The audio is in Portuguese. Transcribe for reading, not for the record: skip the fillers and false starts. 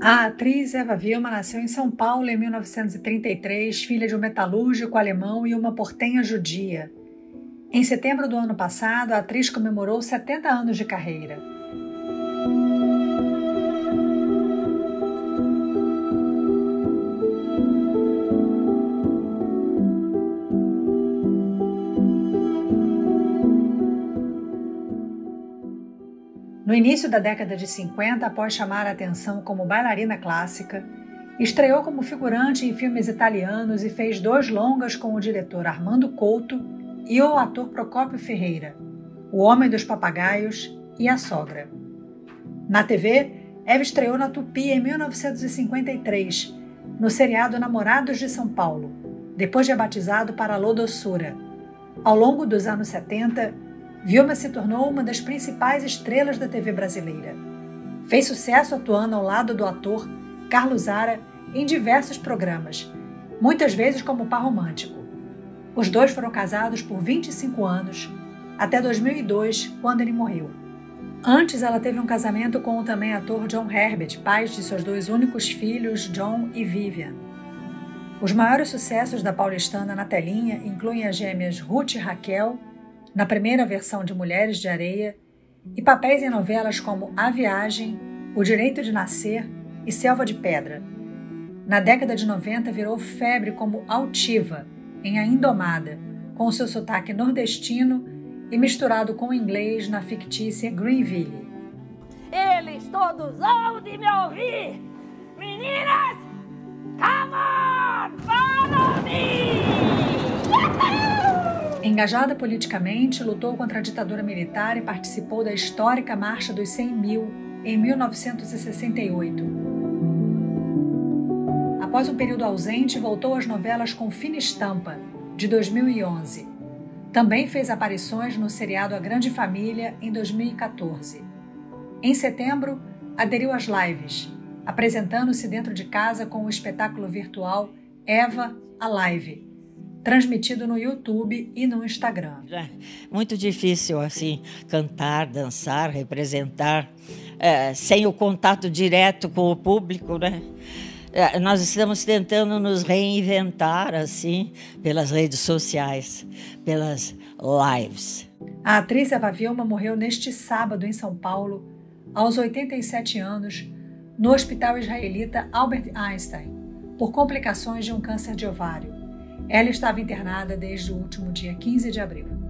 A atriz Eva Wilma nasceu em São Paulo em 1933, filha de um metalúrgico alemão e uma portenha judia. Em setembro do ano passado, a atriz comemorou 70 anos de carreira. No início da década de 50, após chamar a atenção como bailarina clássica, estreou como figurante em filmes italianos e fez 2 longas com o diretor Armando Couto e o ator Procópio Ferreira, O Homem dos Papagaios e A Sogra. Na TV, Eva estreou na Tupi em 1953, no seriado Namorados de São Paulo, depois de batizado para A Lodoçura. Ao longo dos anos 70, Wilma se tornou uma das principais estrelas da TV brasileira. Fez sucesso atuando ao lado do ator Carlos Zara em diversos programas, muitas vezes como par romântico. Os dois foram casados por 25 anos, até 2002, quando ele morreu. Antes, ela teve um casamento com o também ator John Herbert, pai de seus 2 únicos filhos, John e Vivian. Os maiores sucessos da paulistana na telinha incluem as gêmeas Ruth e Raquel, na primeira versão de Mulheres de Areia, e papéis em novelas como A Viagem, O Direito de Nascer e Selva de Pedra. Na década de 90, virou febre como Altiva, em A Indomada, com seu sotaque nordestino e misturado com o inglês na fictícia Greenville. Eles todos hão de me ouvir! Meninas, come on, follow me! Engajada politicamente, lutou contra a ditadura militar e participou da histórica Marcha dos 100 mil, em 1968. Após um período ausente, voltou às novelas com Fina Estampa, de 2011. Também fez aparições no seriado A Grande Família, em 2014. Em setembro, aderiu às lives, apresentando-se dentro de casa com o espetáculo virtual Eva Alive, transmitido no YouTube e no Instagram. Muito difícil assim cantar, dançar, representar sem o contato direto com o público, né? Nós estamos tentando nos reinventar assim pelas redes sociais, pelas lives. A atriz Eva Wilma morreu neste sábado em São Paulo, aos 87 anos, no Hospital Israelita Albert Einstein, por complicações de um câncer de ovário. Ela estava internada desde o último dia 15 de abril.